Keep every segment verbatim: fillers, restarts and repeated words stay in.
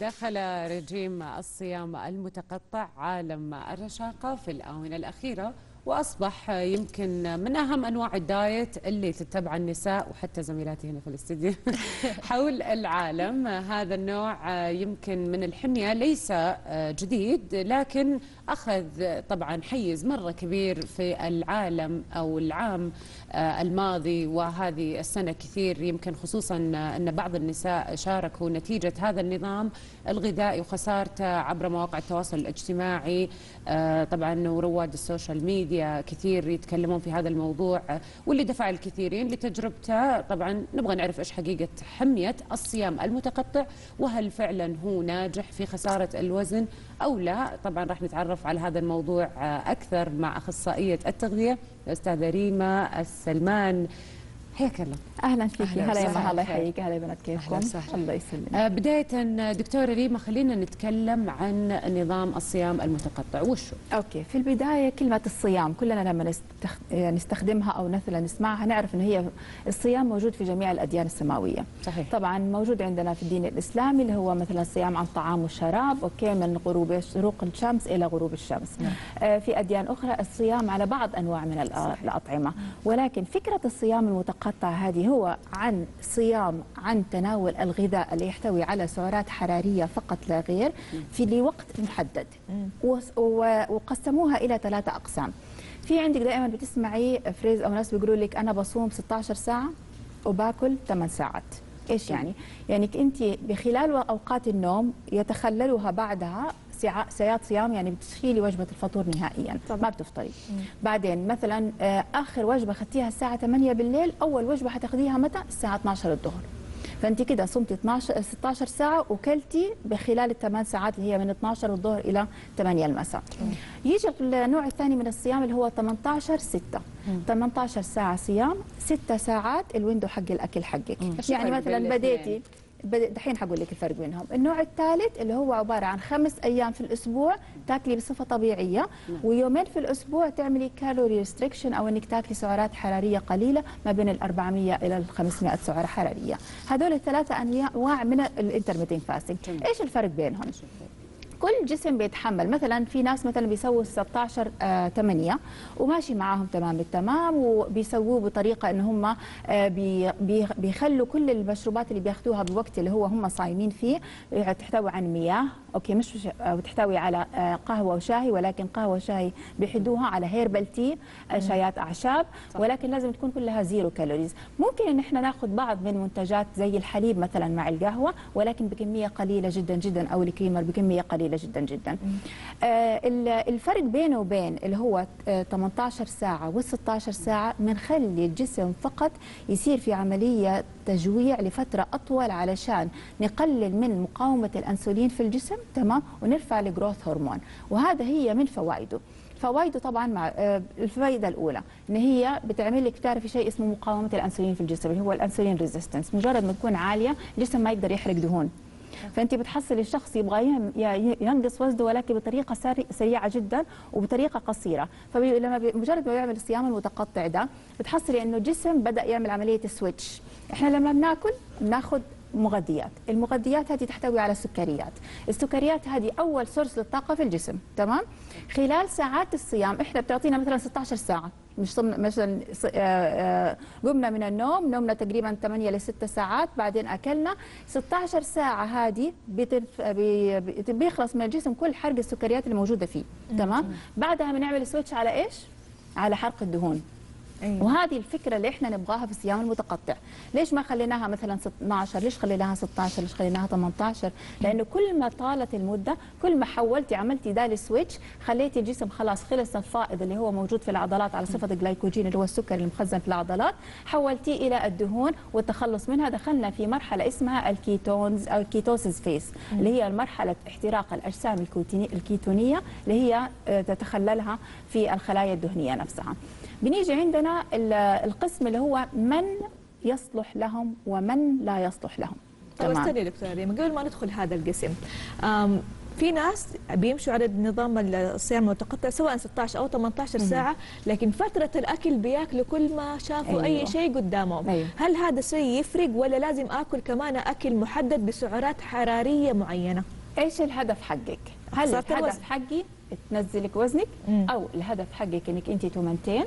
دخل رجيم الصيام المتقطع عالم الرشاقة في الآونة الأخيرة، وأصبح يمكن من أهم أنواع الدايت اللي تتبع النساء وحتى زميلاتي هنا في الاستديو حول العالم. هذا النوع يمكن من الحمية ليس جديد، لكن أخذ طبعا حيز مرة كبير في العالم أو العام الماضي وهذه السنة كثير، يمكن خصوصا أن بعض النساء شاركوا نتيجة هذا النظام الغذائي وخسارته عبر مواقع التواصل الاجتماعي. طبعا ورواد السوشيال ميديا كثير يتكلمون في هذا الموضوع واللي دفع الكثيرين لتجربته. طبعا نبغى نعرف ايش حقيقة حمية الصيام المتقطع وهل فعلا هو ناجح في خسارة الوزن او لا. طبعا راح نتعرف على هذا الموضوع اكثر مع اخصائية التغذية الاستاذة ريم السلمان. حياك الله، اهلا فيكي. هلا يا مها، الله يحييك. هلا يا بنات، كيفكم؟ الله يسلمك. بدايه دكتوره ريما، خلينا نتكلم عن نظام الصيام المتقطع وشو. اوكي، في البدايه كلمه الصيام كلنا لما نستخدمها او مثلا نسمعها نعرف ان هي الصيام موجود في جميع الاديان السماويه. صحيح. طبعا موجود عندنا في الدين الاسلامي اللي هو مثلا صيام عن طعام وشراب، اوكي، من غروب شروق الشمس الى غروب الشمس. آه في اديان اخرى الصيام على بعض انواع من الاطعمه. ولكن فكره الصيام المتقطع هذه هو عن صيام عن تناول الغذاء اللي يحتوي على سعرات حرارية فقط لا غير في لوقت محدد، وقسموها إلى ثلاثة أقسام. في عندك دائما بتسمعي فريز أو ناس بيقولوا لك أنا بصوم ستة عشر ساعة وباكل ثماني ساعات. إيش يعني؟ يعني أنت بخلال أوقات النوم يتخللها بعدها ساعات صيام، يعني بتشيلي وجبه الفطور نهائيا. طبعا. ما بتفطري. مم. بعدين مثلا اخر وجبه اخذتيها الساعه ثمانية بالليل، اول وجبه حتاخذيها متى؟ الساعه اثني عشر الظهر. فانت كده صمتي اثني عشر ستة عشر ساعه وكلتي بخلال الثمان ساعات اللي هي من اثني عشر الظهر الى ثمانية المساء. مم. يجي النوع الثاني من الصيام اللي هو ثمانية عشر ستة. مم. ثمانية عشر ساعه صيام، ستة ساعات الويندو حق الاكل حقك. مم. يعني مثلا بديتي دحين حقول لك الفرق بينهم. النوع الثالث اللي هو عباره عن خمس ايام في الاسبوع تاكلي بصفه طبيعيه، ويومين في الاسبوع تعملي كالوري ريستريكشن او انك تاكلي سعرات حراريه قليله ما بين ال أربعمية الى ال خمسمية سعره حراريه. هذول الثلاثه انواع من الانترميتنت فاستنج. ايش الفرق بينهم؟ كل جسم بيتحمل. مثلا في ناس مثلا بيسووا ستة عشر ثمانية وماشي معاهم تمام التمام، وبيسووه بطريقه ان هم بيخلوا كل المشروبات اللي بياخذوها بالوقت اللي هو هم صايمين فيه تحتوي عن مياه، اوكي، مش وتحتوي على قهوه وشاي، ولكن قهوه وشاي بيحدوها على هيربال تي، شايات اعشاب، ولكن لازم تكون كلها زيرو كالوريز. ممكن ان احنا ناخذ بعض من منتجات زي الحليب مثلا مع القهوه، ولكن بكميه قليله جدا جدا، او الكريمر بكميه قليله جدا جدا. آه الفرق بينه وبين اللي هو ثمانية عشر ساعة و ستة عشر ساعة بنخلي الجسم فقط يصير في عملية تجويع لفترة أطول علشان نقلل من مقاومة الأنسولين في الجسم، تمام، ونرفع الجروث هرمون. وهذا هي من فوائده. فوائده طبعا مع الفائده الاولى ان هي بتعمل لك، تعرفي شيء اسمه مقاومة الأنسولين في الجسم اللي هو الانسولين ريزيستنس. مجرد ما تكون عالية الجسم ما يقدر يحرق دهون، فانت بتحصلي الشخص يبغى ينقص وزنه ولكن بطريقه سريعه جدا وبطريقه قصيره. فلما مجرد ما يعمل الصيام المتقطع ده بتحصلي انه الجسم بدا يعمل عمليه السويتش. احنا لما بناكل بناخذ مغذيات، المغذيات هذه تحتوي على سكريات، السكريات هذه اول سورس للطاقه في الجسم، تمام. خلال ساعات الصيام احنا بتعطينا مثلا ستة عشر ساعه، مش مثلا قمنا من النوم، نومنا تقريبا ثمانية ل ستة ساعات، بعدين اكلنا، ستة عشر ساعه هذه بيخلص من الجسم كل حرق السكريات اللي موجوده فيه، تمام. بعدها بنعمل سويتش على ايش؟ على حرق الدهون. أيوة. وهذه الفكرة اللي احنا نبغاها في الصيام المتقطع. ليش ما خليناها مثلا اثني عشر؟ ليش خليناها ستة عشر؟ ليش خليناها ثمانية عشر؟ لأنه كل ما طالت المدة، كل ما حولتي عملتي دالي سويتش، خليتي الجسم خلاص خلص الفائض اللي هو موجود في العضلات على صفة الجليكوجين اللي هو السكر المخزن في العضلات، حولتيه إلى الدهون والتخلص منها. دخلنا في مرحلة اسمها الكيتونز أو الكيتوزيس فيس، اللي هي مرحلة احتراق الأجسام الكيتونية اللي هي تتخللها في الخلايا الدهنية نفسها. بنيجي عندنا القسم اللي هو من يصلح لهم ومن لا يصلح لهم. طب استني دكتورة ريم، قبل ما ندخل هذا القسم في ناس بيمشوا على النظام الصيام المتقطع سواء ستة عشر أو ثمانية عشر ساعة، لكن فترة الأكل بياكلوا كل ما شافوا أيوه. أي شيء قدامهم. أيوه. هل هذا الشيء يفرق ولا لازم آكل كمان أكل محدد بسعرات حرارية معينة؟ إيش الهدف حقك؟ هل الهدف حقي تنزلك وزنك مم. أو الهدف حقك إنك أنت تمنتين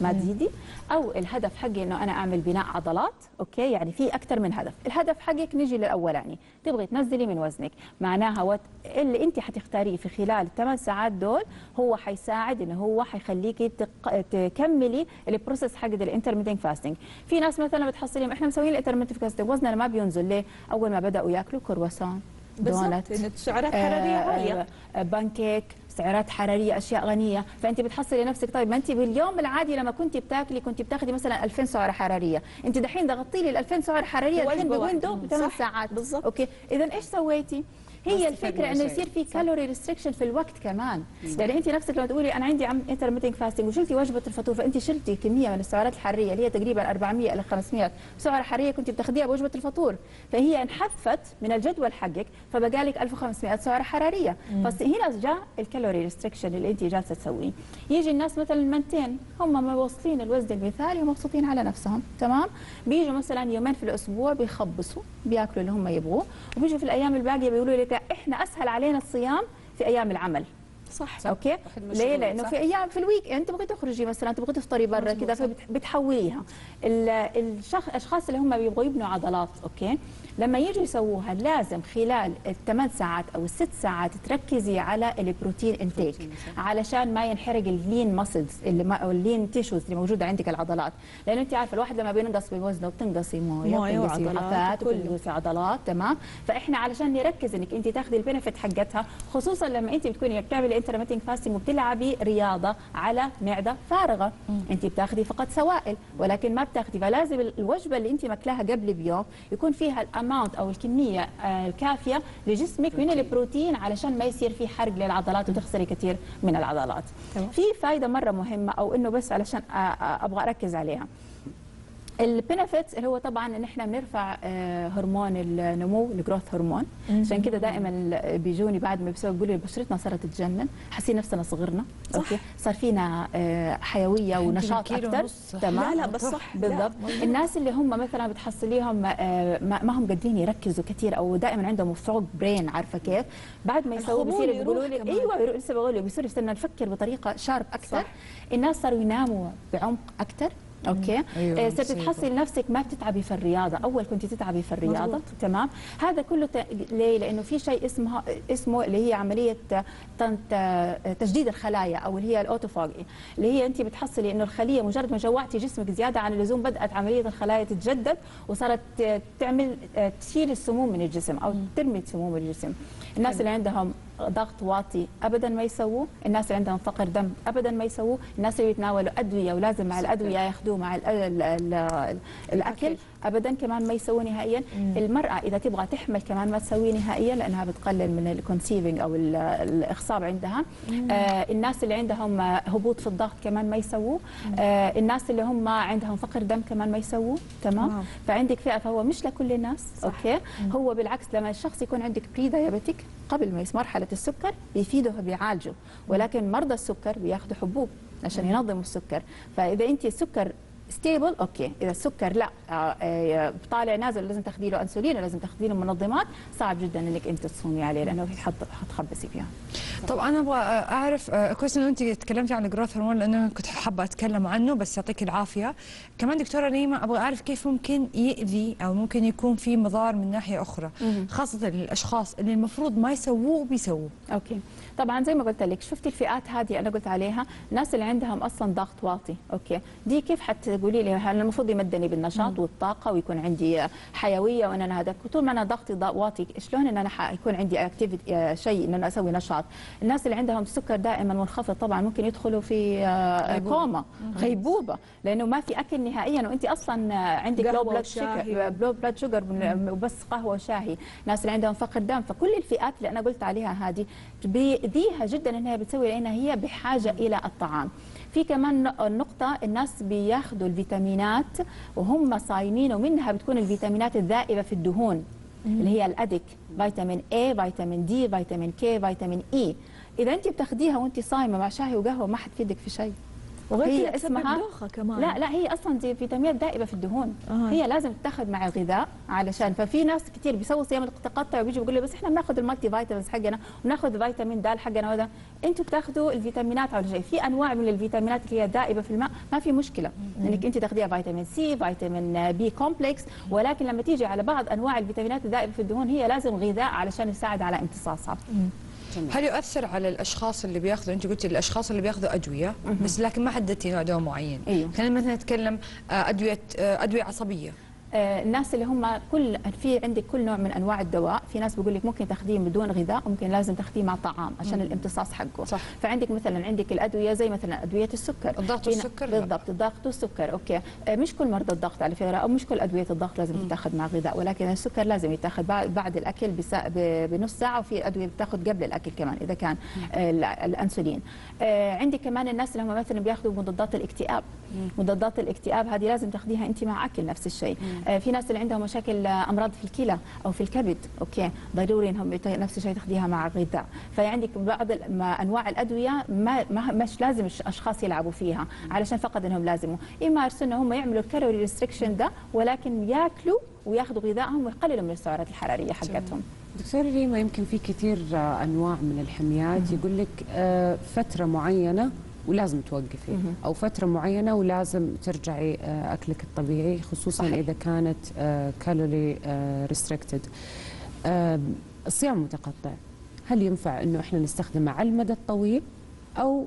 ما تزيدي، او الهدف حقي انه انا اعمل بناء عضلات، اوكي؟ يعني في اكثر من هدف. الهدف حقك نجي للاولاني، تبغي تنزلي من وزنك، معناها وت... اللي انت حتختاريه في خلال الثمان ساعات دول هو حيساعد انه هو حيخليكي تق... تكملي البروسيس حق الانترميتنج فاستنج. في ناس مثلا بتحصليهم احنا مسويين الانترميتنج فاستنج وزننا ما بينزل، ليه؟ اول ما بداوا ياكلوا كرواسون، دونات، سعرات حراريه عاليه، بانكيك، سعرات حراريه، اشياء غنيه، فانت بتحصلي نفسك. طيب ما انت باليوم العادي لما كنت بتاكلي كنت بتاخدي مثلا ألفين سعره حراريه، انت دحين ضغطتي لي ال ألفين سعره حراريه الحين بويندو بثمان ساعات بالظبط، اوكي؟ اذا ايش سويتي؟ هي الفكره انه يصير في كالوري ريستريكشن في الوقت كمان، يعني انت نفسك لما تقولي انا عندي عم انترميتنج فاستنج وشلتي وجبه الفطور، فانت شلتي كميه من السعرات الحراريه اللي هي تقريبا أربعمئة إلى خمسمئة سعره حراريه كنت بتاخديها بوجبه الفطور، فهي انحذفت من الجدول حقك، فبقى لك ألف وخمسمئة سعره حراريه، فهنا جاء الكالوري ريستريكشن اللي انت جالسه تسويه. يجي الناس مثلا منتين هم موصلين الوزن المثالي ومبسوطين على نفسهم، تمام؟ بيجوا مثلا يومين في الاسبوع بيخبصوا، بياكلوا اللي هم يبغوه، وبيجوا في الايام الباقيه بيقولوا لك احنا اسهل علينا الصيام في ايام العمل. صح، صح. اوكي، ليه؟ لانه في ايام في الويك انت تبغي تخرجي مثلا، تبغي تفطري برا كذا، فبتحوليها. الاشخاص اللي هم بيبغوا يبنوا عضلات، اوكي، لما يجوا يسووها لازم خلال الثمان ساعات او الست ساعات تركزي على البروتين انتيك، علشان ما ينحرق اللين ماسلز اللي ما او اللين تيشوز اللي موجوده عندك العضلات، لانه انت عارفه الواحد لما بينقص بوزنه بتنقصي مويه وبتنقصي لفات وبتنقصي عضلات، تمام؟ فاحنا علشان نركز انك انت تاخذي البنفيت حقتها، خصوصا لما انت بتكوني بتعملي انترميتنج فاستنج وبتلعبي رياضه على معده فارغه، انت بتاخذي فقط سوائل ولكن ما بتاخذي، فلازم الوجبه اللي انت ماكلاها قبل بيوم يكون فيها او الكميه الكافيه لجسمك من البروتين علشان ما يصير في حرق للعضلات وتخسري كثير من العضلات. في فائده مره مهمه، او انه بس علشان ابغى اركز عليها، البنفيتس اللي هو طبعا ان احنا بنرفع هرمون النمو، الجروث هرمون، عشان كده دائما بيجوني بعد ما بيسووا بيقولوا بشرتنا صارت تتجنن، حاسين نفسنا صغرنا، اوكي، صار فينا حيويه ونشاط اكثر، تمام؟ لا لا بس صح، بالضبط. الناس اللي هم مثلا بتحصليهم ما هم قادرين يركزوا كثير، او دائما عندهم فروغ برين، عارفه كيف؟ بعد ما يسووا بيصير بيقولوا لي ايوه، لسه بقول لك بيصير صرنا نفكر بطريقه شارب اكثر، الناس صاروا يناموا بعمق اكثر، اوكي؟ أيوة. صرت تحصلي نفسك ما بتتعبي في الرياضه، اول كنت تتعبي في الرياضه، مزبوط. تمام؟ هذا كله ت... ليه؟ لانه في شيء اسمه اسمه اللي هي عمليه تجديد الخلايا، او اللي هي الاوتوفاجي، اللي هي انت بتحصلي انه الخليه مجرد ما جوعتي جسمك زياده عن اللزوم بدات عمليه الخلايا تتجدد وصارت تعمل تشيل السموم من الجسم او ترمي سموم الجسم. الناس اللي عندهم ضغط واطي ابدا ما يسووه، الناس اللي عندهم فقر دم ابدا ما يسووه، الناس اللي بيتناولوا ادويه ولازم مع الادويه ياخذوه مع ال ال ال ال الاكل ابدا كمان ما يسووه نهائيا. مم. المراه اذا تبغى تحمل كمان ما تسويه نهائيا، لانها بتقلل من الكونسيفنج او الاخصاب عندها. آه الناس اللي عندهم هبوط في الضغط كمان ما يسووه، آه الناس اللي هم عندهم فقر دم كمان ما يسووه، تمام؟ مم. فعندك فئه، فهو مش لكل الناس، صح. اوكي. مم. هو بالعكس لما الشخص يكون عندك بري دايابيتيك قبل ما يصير مرحله السكر بيفيده بيعالجه، ولكن مرضى السكر بياخذوا حبوب عشان ينظموا السكر. فاذا انت السكر ستيبل، اوكي، اذا السكر لا طالع نازل لازم تاخذي له انسولين، لازم تاخذي له منظمات، صعب جدا انك انت تصومي عليه لانه حتخبسي فيها. طب انا ابغى اعرف كويس انه انت تكلمتي عن الجروث هرمون لانه كنت حابه اتكلم عنه، بس يعطيك العافيه. كمان دكتوره ريما ابغى اعرف كيف ممكن يؤذي او ممكن يكون في مضار من ناحيه اخرى، خاصه للاشخاص اللي المفروض ما يسووه بيسووه. اوكي، طبعا زي ما قلت لك، شفتي الفئات هذه انا قلت عليها، الناس اللي عندهم اصلا ضغط واطي، اوكي، دي كيف حتقولي لي انا المفروض يمدني بالنشاط مم. والطاقه ويكون عندي حيويه، وان انا هذا طول ما انا ضغطي واطي شلون ان انا يكون عندي اكتيفيتي شيء ان انا اسوي نشاط. الناس اللي عندهم سكر دائما منخفض طبعا ممكن يدخلوا في غيبوبة. كوما، غيبوبه، لانه ما في اكل نهائيا، وانت اصلا عندك لو بلاد شكر، بلو بلاد شوجر وبس قهوه وشاهي. الناس اللي عندهم فقر دم، فكل الفئات اللي انا قلت عليها هذه بيأذيها جدا انها بتسوي، لانها هي بحاجه الى الطعام. في كمان نقطة، الناس بياخذوا الفيتامينات وهم صايمين، ومنها بتكون الفيتامينات الذائبة في الدهون، اللي هي الادك، فيتامين اي، فيتامين دي، فيتامين كي، فيتامين اي. اذا انت بتاخديها وانت صايمه مع شاي وقهوه ما حتفيدك في شيء. وغير اسمها دوخه كمان. لا لا، هي اصلا دي فيتامينات دائبه في الدهون، آه. هي لازم تتاخد مع الغذاء، علشان ففي ناس كتير بيسووا صيام التقطع وبيجوا بيقولوا بس احنا بناخد المالتي فيتامينز حقنا وبناخد فيتامين د حقنا وده. انتوا بتاخدوا الفيتامينات على شيء، في انواع من الفيتامينات اللي هي دائبه في الماء ما في مشكله انك انت تاخديها، فيتامين سي، فيتامين بي كومبلكس، ولكن لما تيجي على بعض انواع الفيتامينات الدائبه في الدهون هي لازم غذاء علشان يساعد على امتصاصها. هل يؤثر على الاشخاص اللي بياخذوا، انت قلتي الاشخاص اللي بياخذوا ادويه بس لكن ما حددتي نوع دواء معين، أيوه. خلينا مثلا نتكلم ادويه ادويه عصبيه، الناس اللي هم كل في عندك كل نوع من انواع الدواء، في ناس بيقول لك ممكن تاخذيه بدون غذاء وممكن لازم تاخذيه مع طعام عشان مم. الامتصاص حقه، صح. فعندك مثلا عندك الادويه زي مثلا ادويه السكر، الضغط والسكر، بالضبط، الضغط والسكر، اوكي. مش كل مرضى الضغط على فكره او مش كل ادويه الضغط لازم تتاخذ مع غذاء، ولكن السكر لازم يتاخذ بعد الاكل بسا... بنص ساعه، وفي ادويه بتاخذ قبل الاكل كمان اذا كان الانسولين. عندك كمان الناس اللي هم مثلا بياخذوا مضادات الاكتئاب، مضادات الاكتئاب هذه لازم تاخذيها انت مع اكل نفس الشيء. في ناس اللي عندهم مشاكل امراض في الكلى او في الكبد، اوكي، ضروري انهم نفس الشيء تاخذيها مع غذاء. فعندك بعض انواع الادويه ما مش لازم الاشخاص يلعبوا فيها علشان فقط انهم لازموا يمارسوا ان هم يعملوا الكالوري ريستريكشن ده، ولكن ياكلوا وياخذوا غذائهم ويقللوا من السعرات الحراريه حقتهم. دكتورة ريما، يمكن في كثير انواع من الحميات يقول لك فتره معينه ولازم توقفي، أو فترة معينة ولازم ترجعي أكلك الطبيعي، خصوصاً صحيح. إذا كانت كالوري ريستريكتد، الصيام المتقطع هل ينفع إنه إحنا نستخدمه على المدى الطويل أو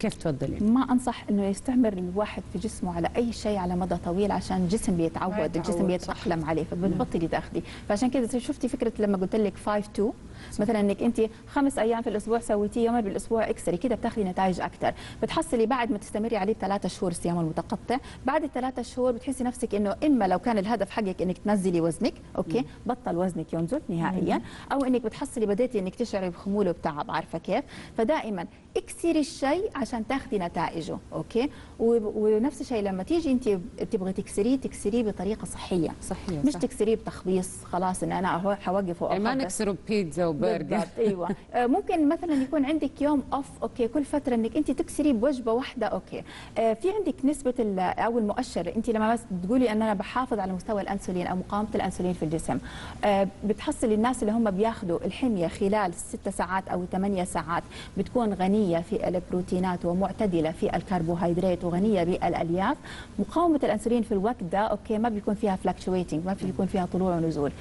كيف تفضلي؟ ما انصح انه يستعمر الواحد في جسمه على اي شيء على مدى طويل، عشان الجسم بيتعود، الجسم بيتاقلم عليه فبتبطلي تاخذي. فعشان كذا شفتي فكره لما قلت لك خمسة اثنين مثلا، انك انت خمس ايام في الاسبوع سويتي يومين بالاسبوع اكسري كذا، بتاخذي نتائج اكثر. بتحصلي بعد ما تستمري عليه ثلاثة شهور الصيام المتقطع، بعد الثلاثة شهور بتحسي نفسك انه اما لو كان الهدف حقك انك تنزلي وزنك، اوكي، بطل وزنك ينزل نهائيا، او انك بتحصلي بديتي انك تشعري بخمول وبتعب، عارفه كيف؟ فدائما اكسري الشيء عشان تاخذي نتائجه، اوكي؟ ونفس الشيء لما تيجي انت تبغي تكسريه، تكسريه بطريقه صحيه، صحيح، مش صح. تكسريه بتخبيص خلاص ان انا حوقف واقف، يعني ما نكسره ببيتزا وبرجر، ايوه. ممكن مثلا يكون عندك يوم اوف، اوكي، كل فتره انك انت تكسريه بوجبه واحده، اوكي. في عندك نسبه او المؤشر، انت لما بس تقولي ان انا بحافظ على مستوى الانسولين او مقاومه الانسولين في الجسم، بتحصل الناس اللي هم بياخذوا الحميه خلال ست ساعات او ثمانية ساعات بتكون غنيه في البروتينات ومعتدله في الكربوهيدرات وغنيه بالالياف. مقاومه الانسولين في الوقت ده، اوكي، ما بيكون فيها فلكشويتنج، ما في بيكون فيها طلوع ونزول،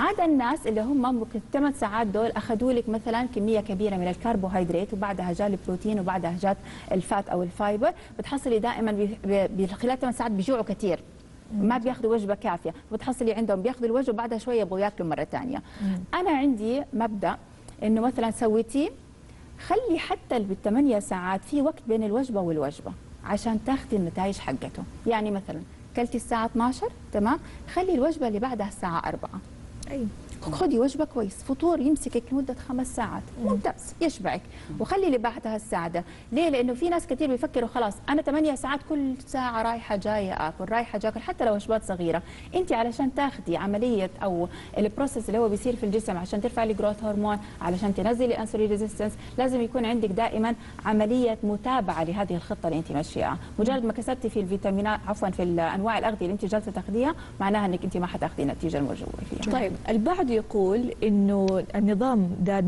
عدا الناس اللي هم ممكن الثمان ساعات دول اخذوا لك مثلا كميه كبيره من الكربوهيدرات وبعدها جاء البروتين وبعدها جاء الفات او الفايبر، بتحصلي دائما خلال ثمان ساعات بيجوعوا كثير، ما بياخذوا وجبه كافيه، بتحصلي عندهم بياخذوا الوجبه وبعدها شويه يبغوا ياكلوا مره ثانيه. انا عندي مبدا انه مثلا سويتي خلي حتى بالثمانية ساعات في وقت بين الوجبة والوجبة عشان تاخذي النتائج حقته. يعني مثلا كلتي الساعة اثناشر، تمام، خلي الوجبة اللي بعدها الساعة أربعة، أي خذي وجبة كويس، فطور يمسكك لمدة خمس ساعات، ممتاز، يشبعك، وخلي اللي بعدها الساعة ده. ليه؟ لأنه في ناس كثير بيفكروا خلاص أنا ثمانية ساعات كل ساعة رايحة جاية آكل، رايحة جاكل، حتى لو وجبات صغيرة. أنت علشان تاخذي عملية أو البروسيس اللي هو بيصير في الجسم عشان ترفعي الجروث هرمون، علشان تنزلي الانسولين ريزيستنس، لازم يكون عندك دائما عملية متابعة لهذه الخطة اللي أنت ماشياها. مجرد ما كسرتي في الفيتامينات، عفوا، في الأنواع الأغذية اللي أنت جالسة تاخذيها، معناها أنك أنت ما حتاخذي النتيجة المرجوة فيها. طيب، البعض يقول انه النظام ده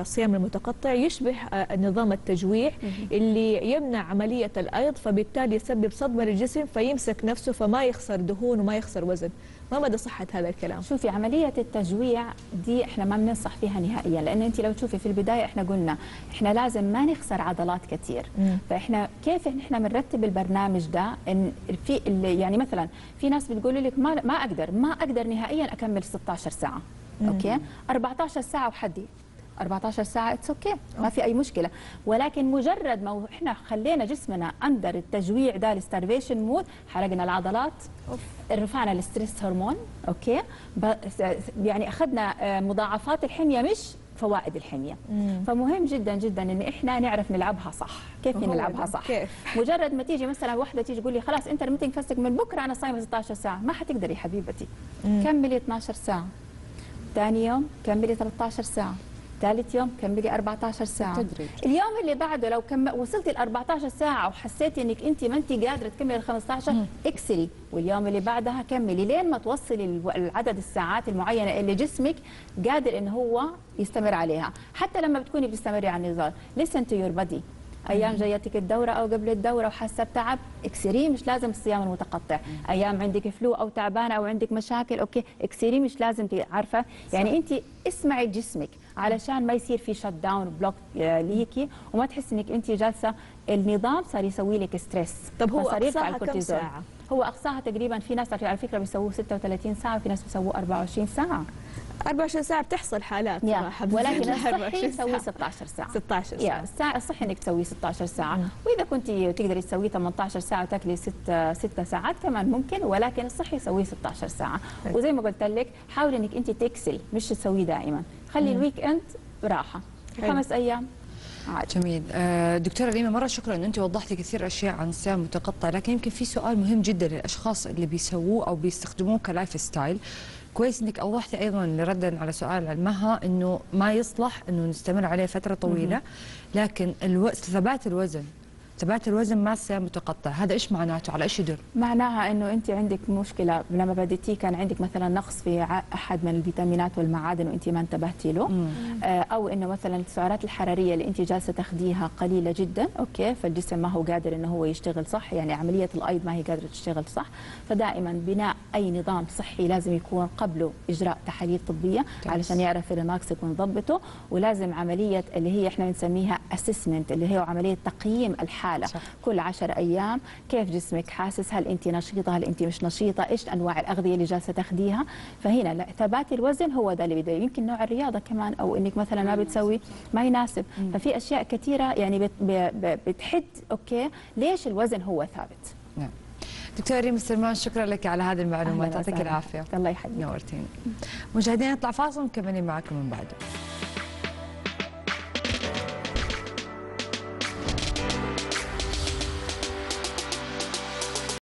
الصيام المتقطع يشبه النظام التجويع اللي يمنع عمليه الايض، فبالتالي يسبب صدمه للجسم فيمسك نفسه فما يخسر دهون وما يخسر وزن. ما مدى صحه هذا الكلام؟ شوفي، عمليه التجويع دي احنا ما بننصح فيها نهائيا، لان انت لو تشوفي في البدايه احنا قلنا احنا لازم ما نخسر عضلات كثير، فاحنا كيف احنا بنرتب البرنامج ده ان في يعني مثلا في ناس بتقول لك ما ما اقدر ما اقدر نهائيا اكمل ستة عشر ساعه، اوكي، أربعة عشر ساعه وحدي، أربعة عشر ساعه اتس اوكي، ما في اي مشكله. ولكن مجرد ما احنا خلينا جسمنا اندر التجويع ده، الستارفيشن مود، حرقنا العضلات، رفعنا الستريس هرمون، اوكي، يعني اخذنا مضاعفات الحميه، مش فوائد الحميه. مم. فمهم جدا جدا ان احنا نعرف نلعبها صح. كيف نلعبها صح؟ كيف؟ مجرد ما تيجي مثلا وحده تيجي تقول لي خلاص انت الميتنج فاستك من بكره انا صايمه ستة عشر ساعه، ما حتقدري حبيبتي. مم. كملي اثنتي عشرة ساعه، ثاني يوم كملي ثلاثة عشر ساعه، ثالث يوم كملي أربعة عشر ساعه تدريج. اليوم اللي بعده لو كم وصلتي ال أربعة عشر ساعه وحسيتي انك انت ما انت قادره تكملي ال خمسة عشر مم. اكسري، واليوم اللي بعدها كملي لين ما توصلي العدد الساعات المعينه اللي جسمك قادر ان هو يستمر عليها. حتى لما بتكوني بتستمري على النظام listen to your body. ايام جايتك الدوره او قبل الدوره وحاسه بتعب اكسريه، مش لازم الصيام المتقطع. ايام عندك فلو او تعبانه او عندك مشاكل اوكي اكسريه، مش لازم عارفه يعني انت اسمعي جسمك علشان ما يصير في شت داون بلوك ليكي وما تحسي انك انت جالسه النظام صار يسوي لك ستريس. طب هو اقصاها كم ساعه؟ هو اقصاها تقريبا في ناس على فكره بيسووه ستة وثلاثين ساعه وفي ناس بيسووه أربعة وعشرين ساعه. أربعة وعشرين ساعة بتحصل حالات صراحة، ولكن الصحي تسوي ستة عشر ساعة. ستة عشر ساعة yeah. الصحي انك تسوي ستة عشر ساعة، مم. وإذا كنت تقدري تسوي ثمانية عشر ساعة وتاكلي ست ست ساعات كمان ممكن، ولكن الصحي يسوي ستة عشر ساعة، مم. وزي ما قلت لك حاولي انك انت تكسلي مش تسويه دائما، خلي الويك اند راحة، خمس أيام عادي. جميل. دكتورة ريمة مرة شكرا أن أنت وضحتي كثير أشياء عن الصيام المتقطع، لكن يمكن في سؤال مهم جدا للأشخاص اللي بيسووه أو بيستخدموه كلايف ستايل. كويس انك اوضحتي ايضا ردا على سؤال عن مها انه ما يصلح انه نستمر عليه فتره طويله، لكن الو... ثبات الوزن ثبات الوزن مع الصيام المتقطع هذا ايش معناته؟ على ايش يدل؟ معناها انه انت عندك مشكله لما بديتي كان عندك مثلا نقص في احد من الفيتامينات والمعادن وانت ما انتبهتي له، مم. او انه مثلا السعرات الحراريه اللي انت جالسه تاخذيها قليله جدا، اوكي فالجسم ما هو قادر انه هو يشتغل صح، يعني عمليه الايض ما هي قادره تشتغل صح. فدائما بناء اي نظام صحي لازم يكون قبله اجراء تحاليل طبيه علشان يعرف اللي ناقصك ونضبطه، ولازم عمليه اللي هي احنا بنسميها اسسمنت اللي هي عمليه تقييم الحاله صح. كل عشر أيام كيف جسمك حاسس، هل أنت نشيطة هل أنت مش نشيطة، إيش أنواع الأغذية اللي جالسة تاخذيها. فهنا لا ثبات الوزن هو ده اللي بده، يمكن نوع الرياضة كمان أو إنك مثلا ما بتسوي ما يناسب، ففي أشياء كثيرة يعني بتحد أوكي ليش الوزن هو ثابت. نعم دكتورة ريم السلمان شكرا لك على هذه المعلومات، يعطيك العافية. الله يحييك، نورتينا. مشاهدينا نطلع فاصل ونكمل معكم من بعده.